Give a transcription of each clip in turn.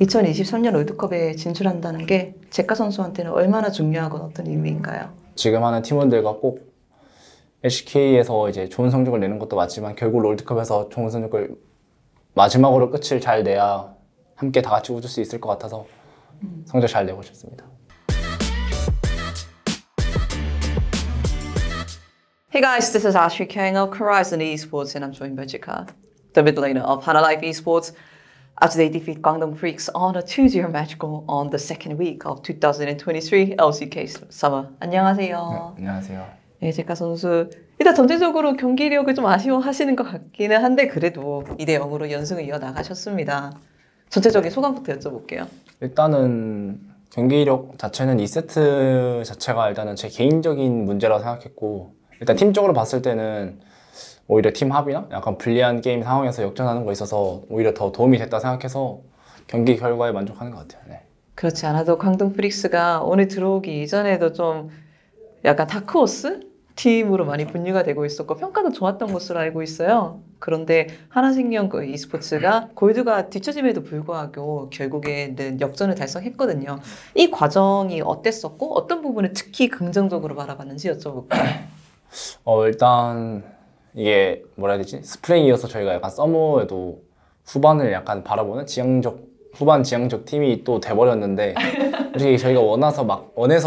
2023년 월드컵에 진출한다는 게 제카 선수한테는 얼마나 중요하건 어떤 의미인가요? 지금 하는 팀원들과 꼭 LCK에서 이제 좋은 성적을 내는 것도 맞지만 결국 월드컵에서 좋은 성적을 마지막으로 끝을 잘 내야 함께 다 같이 웃을 수 있을 것 같아서 성적 잘 내고 싶습니다. Hey guys, this is Ashley Kang of Korizon Esports and I'm joined by Zeka, the mid laner of Hana Life Esports. After they defeat Gwangdong Freecs on a 2-0 match goal on the second week of 2023 LCK Summer. 안녕하세요. 네, 안녕하세요. 네, 제카 선수. 일단 전체적으로 경기력을 좀 아쉬워하시는 것 같기는 한데 그래도 2대0으로 연승을 이어나가셨습니다. 전체적인 소감부터 여쭤볼게요. 일단은 경기력 자체는 2세트 자체가 일단은 제 개인적인 문제라고 생각했고 일단 팀적으로 봤을 때는 오히려 팀 합이나 약간 불리한 게임 상황에서 역전하는 거 있어서 오히려 더 도움이 됐다 생각해서 경기 결과에 만족하는 것 같아요. 네. 그렇지 않아도 광동 프릭스가 오늘 들어오기 이전에도 좀 약간 다크호스 팀으로 많이 분류가 되고 있었고 평가도 좋았던 것으로 알고 있어요. 그런데 하나생명 e스포츠가 골드가 뒤처짐에도 불구하고 결국에는 역전을 달성했거든요. 이 과정이 어땠었고 어떤 부분을 특히 긍정적으로 바라봤는지 여쭤볼까요? 일단 이게 뭐라 해야 되지? 스프레이어서 저희가 약간 서머에도 후반을 약간 바라보는 후반 지향적 팀이 또 돼버렸는데 솔직히 저희가 원해서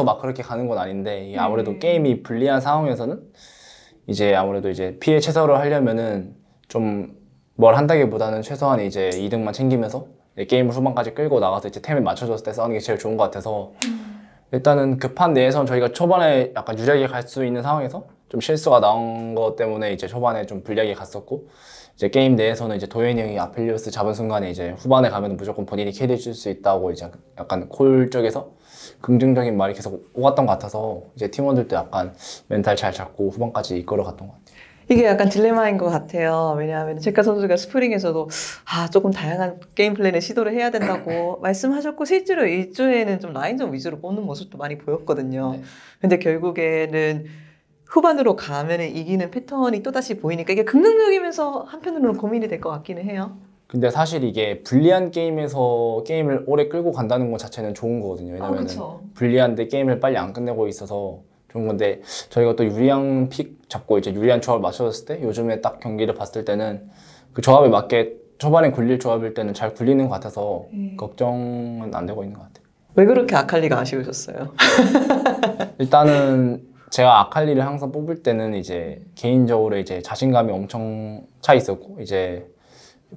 막 그렇게 가는 건 아닌데 이게 아무래도 게임이 불리한 상황에서는 이제 아무래도 이제 피해 최소화를 하려면은 좀 뭘 한다기보다는 최소한 이제 2등만 챙기면서 게임을 후반까지 끌고 나가서 이제 템에 맞춰줬을 때 싸우는 게 제일 좋은 것 같아서 일단은 급한 내에서는 저희가 초반에 약간 유리하게 갈 수 있는 상황에서 좀 실수가 나온 것 때문에 이제 초반에 좀 불리하게 갔었고 이제 게임 내에서는 이제 도현이 형이 아펠리오스 잡은 순간에 이제 후반에 가면 무조건 본인이 캐리 해줄 수 있다고 이제 약간 콜 쪽에서 긍정적인 말이 계속 오갔던 것 같아서 이제 팀원들도 약간 멘탈 잘 잡고 후반까지 이끌어 갔던 것 같아요. 이게 약간 딜레마인 것 같아요. 왜냐하면 제카 선수가 스프링에서도 조금 다양한 게임 플랜을 시도를 해야 된다고 말씀하셨고 실제로 일주에는 좀 라인전 위주로 뽑는 모습도 많이 보였거든요. 네. 근데 결국에는 후반으로 가면 이기는 패턴이 또다시 보이니까 이게 긍정적이면서 한편으로는 고민이 될 것 같기는 해요. 근데 사실 이게 불리한 게임에서 게임을 오래 끌고 간다는 것 자체는 좋은 거거든요. 왜냐면 불리한데 게임을 빨리 안 끝내고 있어서 좋은 건데 저희가 또 유리한 픽 잡고 이제 유리한 조합을 맞춰줬을 때 요즘에 딱 경기를 봤을 때는 그 조합에 맞게 초반에 굴릴 조합일 때는 잘 굴리는 것 같아서 걱정은 안 되고 있는 것 같아요. 왜 그렇게 아칼리가 아쉬우셨어요? 일단은 제가 아칼리를 항상 뽑을 때는 이제 개인적으로 이제 자신감이 엄청 차 있었고 이제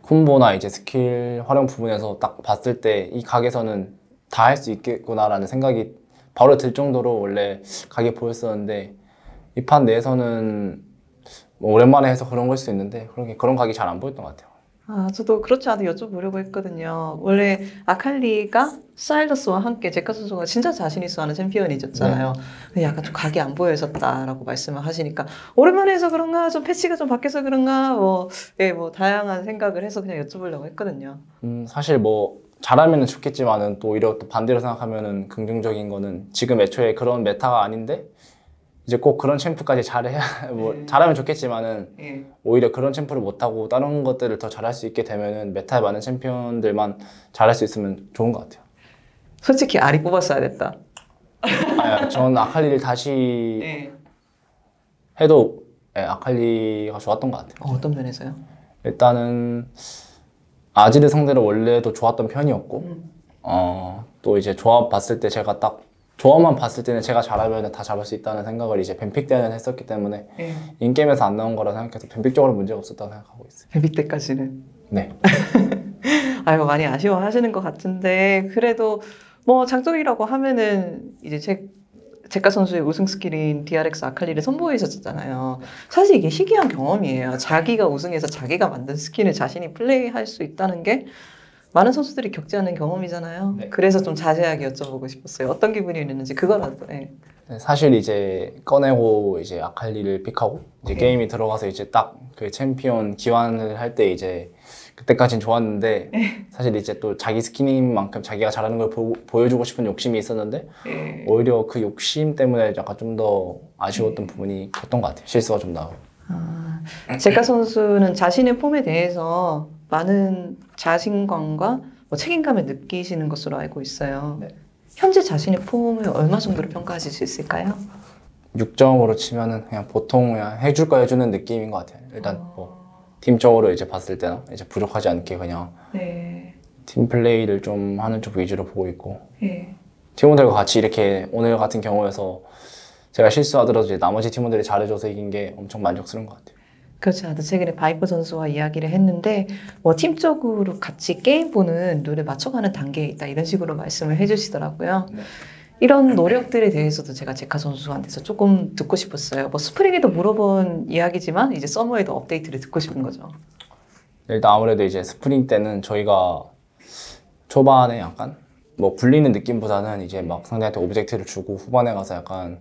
콤보나 이제 스킬 활용 부분에서 딱 봤을 때 이 각에서는 다 할 수 있겠구나라는 생각이 바로 들 정도로 원래 각이 보였었는데 이 판 내에서는 뭐 오랜만에 해서 그런 걸 수 있는데 그런 각이 잘 안 보였던 것 같아요. 저도 그렇지 않아도 여쭤보려고 했거든요. 원래 아칼리가 사일러스와 함께 제카 선수가 진짜 자신 있어 하는 챔피언이셨잖아요. 네. 근데 약간 좀 각이 안 보여졌다라고 말씀을 하시니까 오랜만에 해서 그런가 좀 패치가 좀 바뀌어서 그런가 뭐 다양한 생각을 해서 그냥 여쭤보려고 했거든요. 사실 뭐 잘하면 좋겠지만은 또 오히려 또 반대로 생각하면은 긍정적인 거는 지금 애초에 그런 메타가 아닌데 이제 꼭 그런 챔프까지 잘해야 잘하면 좋겠지만은 오히려 그런 챔프를 못하고 다른 것들을 더 잘할 수 있게 되면은 메타에 맞는 챔피언들만 잘할 수 있으면 좋은 것 같아요. 솔직히 아리 뽑았어야 됐다. 전 아칼리를 다시 해도 아칼리가 좋았던 것 같아요. 어떤 면에서요? 일단은 아지르 상대로 원래도 좋았던 편이었고 또 이제 조합 봤을 때 제가 딱 조합만 봤을 때는 제가 잘하면 다 잡을 수 있다는 생각을 이제 뱀픽 때는 했었기 때문에 인게임에서 안 나온 거라 생각해서 뱀픽적으로 문제가 없었다고 생각하고 있어요. 뱀픽 때까지는? 네. 아이고 많이 아쉬워하시는 것 같은데 그래도 뭐 장점이라고 하면은 이제 제카 선수의 우승 스킬인 DRX 아칼리를 선보이셨잖아요. 사실 이게 희귀한 경험이에요. 자기가 우승해서 자기가 만든 스킬을 자신이 플레이할 수 있다는 게 많은 선수들이 겪지 않는 경험이잖아요. 네. 그래서 좀 자세하게 여쭤보고 싶었어요. 어떤 기분이었는지 그거라도. 네. 사실 이제 꺼내고 이제 아칼리를 픽하고 이제 게임이 들어가서 이제 딱 그 챔피언 기환을 할 때 이제 그때까진 좋았는데 사실 이제 또 자기 스킨만큼 자기가 잘하는 걸 보여주고 싶은 욕심이 있었는데 오히려 그 욕심 때문에 약간 좀 더 아쉬웠던 부분이 컸던 것 같아요. 실수가 좀 나고. 제카 선수는 자신의 폼에 대해서 많은 자신감과 뭐 책임감을 느끼시는 것으로 알고 있어요. 네. 현재 자신의 폼을 얼마 정도로 평가하실 수 있을까요? 6점으로 치면은 그냥 보통 그냥 해줄 거 해주는 느낌인 것 같아요. 일단 뭐 팀적으로 이제 봤을 때는 이제 부족하지 않게 그냥 네. 팀 플레이를 좀 하는 쪽 위주로 보고 있고 네. 팀원들과 같이 이렇게 오늘 같은 경우에서 제가 실수하더라도 이제 나머지 팀원들이 잘해줘서 이긴 게 엄청 만족스러운 것 같아요. 그렇죠. 나도 최근에 바이퍼 선수와 이야기를 했는데 뭐 팀적으로 같이 게임 보는 눈을 맞춰가는 단계에 있다 이런 식으로 말씀을 해주시더라고요. 네. 이런 노력들에 대해서도 제가 제카 선수한테서 조금 듣고 싶었어요. 뭐 스프링에도 물어본 이야기지만 이제 서머에도 업데이트를 듣고 싶은 거죠. 일단 아무래도 이제 스프링 때는 저희가 초반에 약간 뭐 굴리는 느낌보다는 이제 막 상대한테 오브젝트를 주고 후반에 가서 약간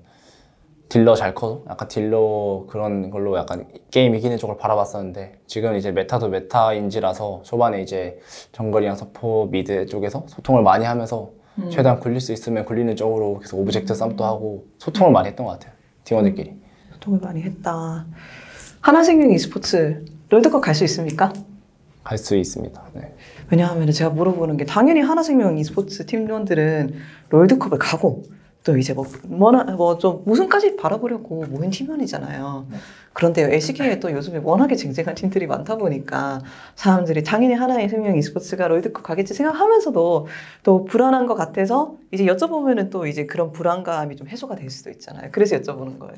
딜러 잘 커서 약간 딜러 그런 걸로 약간 게임 이기는 쪽을 바라봤었는데 지금 이제 메타도 메타인지라서 초반에 이제 정글이랑 서포 미드 쪽에서 소통을 많이 하면서 최대한 굴릴 수 있으면 굴리는 쪽으로 계속 오브젝트 쌈도 하고 소통을 많이 했던 것 같아요. 팀원들끼리. 소통을 많이 했다. 하나생명 e스포츠 롤드컵 갈 수 있습니까? 갈 수 있습니다. 네. 왜냐하면 제가 물어보는 게 당연히 하나생명 e스포츠 팀원들은 롤드컵을 가고 또 이제 좀 우승까지 바라보려고 모인 팀원이잖아요. 네. 그런데 LCK에 또 요즘에 워낙에 쟁쟁한 팀들이 많다 보니까 사람들이 당연히 하나의 생명 e스포츠가 롤드컵 가겠지 생각하면서도 또 불안한 것 같아서 이제 여쭤보면은 또 이제 그런 불안감이 좀 해소가 될 수도 있잖아요. 그래서 여쭤보는 거예요.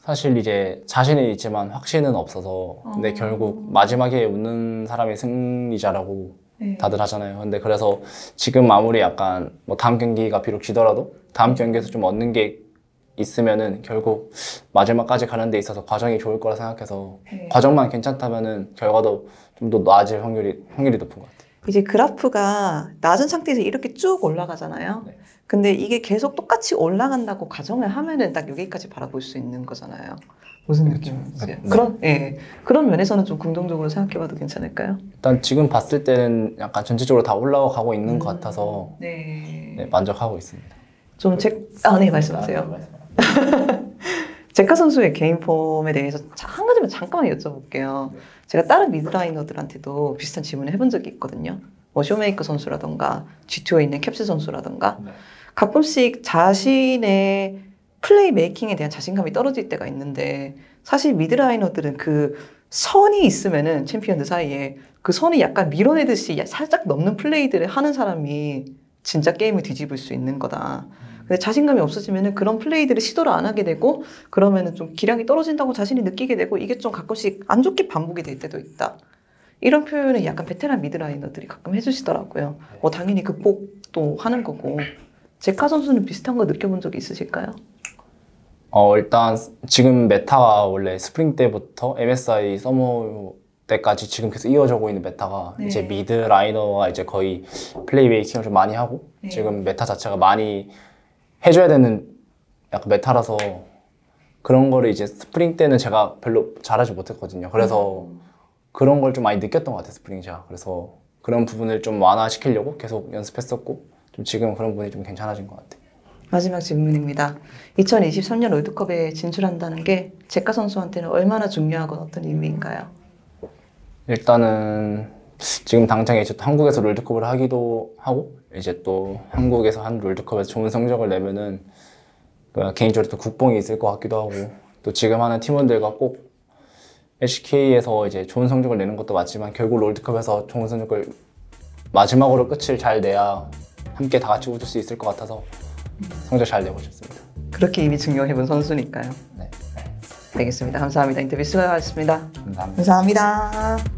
사실 이제 자신은 있지만 확신은 없어서 근데 결국 마지막에 웃는 사람이 승리자라고 네. 다들 하잖아요. 근데 그래서 지금 아무리 약간 뭐 다음 경기가 비록 지더라도 다음 경기에서 좀 얻는 게 있으면은 결국 마지막까지 가는 데 있어서 과정이 좋을 거라 생각해서 네. 과정만 괜찮다면은 결과도 좀 더 나아질 확률이 높은 것 같아요. 이제 그래프가 낮은 상태에서 이렇게 쭉 올라가잖아요. 네. 근데 이게 계속 똑같이 올라간다고 가정을 하면은 딱 여기까지 바라볼 수 있는 거잖아요. 무슨 느낌인지. 네. 그런, 예. 그런 면에서는 좀 긍정적으로 생각해봐도 괜찮을까요? 일단 지금 봤을 때는 약간 전체적으로 다 올라가고 있는 것 같아서 네. 네, 만족하고 있습니다. 좀 네, 말씀하세요. 제카 선수의 개인 폼에 대해서 한 가지만 잠깐만 여쭤볼게요. 네. 제가 다른 미드라이너들한테도 비슷한 질문을 해본 적이 있거든요. 뭐 쇼메이커 선수라던가 G2에 있는 캡스 선수라던가 네. 가끔씩 자신의 플레이 메이킹에 대한 자신감이 떨어질 때가 있는데 사실 미드라이너들은 그 선이 있으면은 챔피언들 사이에 그 선이 약간 밀어내듯이 살짝 넘는 플레이들을 하는 사람이 진짜 게임을 뒤집을 수 있는 거다. 근데 자신감이 없어지면은 그런 플레이들을 시도를 안 하게 되고 그러면은 좀 기량이 떨어진다고 자신이 느끼게 되고 이게 좀 가끔씩 안 좋게 반복이 될 때도 있다. 이런 표현을 약간 베테랑 미드라이너들이 가끔 해주시더라고요. 당연히 극복도 하는 거고 제카 선수는 비슷한 거 느껴본 적이 있으실까요? 일단 지금 메타가 원래 스프링 때부터 MSI 서머 때까지 지금 계속 이어져고 있는 메타가 네. 이제 미드 라이너가 이제 거의 플레이 메이킹을 좀 많이 하고 네. 지금 메타 자체가 많이 해줘야 되는 약간 메타라서 그런 거를 이제 스프링 때는 제가 별로 잘하지 못했거든요. 그래서 그런 걸 좀 많이 느꼈던 것 같아요. 스프링 제가. 그래서 그런 부분을 좀 완화시키려고 계속 연습했었고 좀 지금 그런 부분이 좀 괜찮아진 것 같아요. 마지막 질문입니다. 2023년 월드컵에 진출한다는 게 제카 선수한테는 얼마나 중요하건 어떤 의미인가요? 일단은 지금 당장 이제 한국에서 월드컵을 하기도 하고 이제 또 한국에서 한 월드컵에서 좋은 성적을 내면은 개인적으로 또 국뽕이 있을 것 같기도 하고 또 지금 하는 팀원들과 꼭 LCK에서 이제 좋은 성적을 내는 것도 맞지만 결국 월드컵에서 좋은 성적을 마지막으로 끝을 잘 내야 함께 다 같이 웃을 수 있을 것 같아서 성적 잘 내고 싶습니다. 그렇게 이미 증명해본 선수니까요. 네. 알겠습니다. 감사합니다. 인터뷰 수고하셨습니다. 감사합니다. 감사합니다.